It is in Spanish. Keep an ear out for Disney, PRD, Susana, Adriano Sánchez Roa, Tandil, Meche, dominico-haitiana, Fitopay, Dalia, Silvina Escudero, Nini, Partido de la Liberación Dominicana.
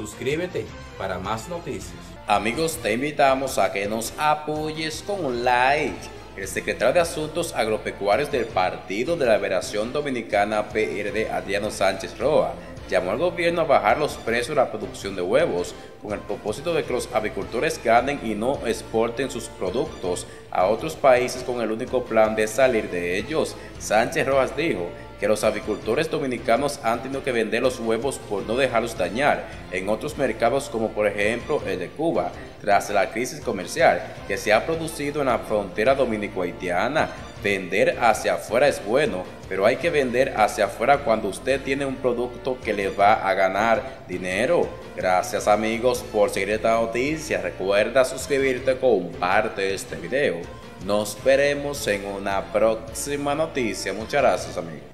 Suscríbete para más noticias. Amigos, te invitamos a que nos apoyes con un like. El secretario de Asuntos Agropecuarios del Partido de la Liberación Dominicana PRD, Adriano Sánchez Roa, llamó al gobierno a bajar los precios de la producción de huevos con el propósito de que los avicultores ganen y no exporten sus productos a otros países con el único plan de salir de ellos. Sánchez Roas dijo que los avicultores dominicanos han tenido que vender los huevos por no dejarlos dañar en otros mercados como por ejemplo el de Cuba, tras la crisis comercial que se ha producido en la frontera dominico-haitiana. Vender hacia afuera es bueno, pero hay que vender hacia afuera cuando usted tiene un producto que le va a ganar dinero. Gracias amigos por seguir esta noticia, recuerda suscribirte, comparte este video. Nos veremos en una próxima noticia. Muchas gracias amigos.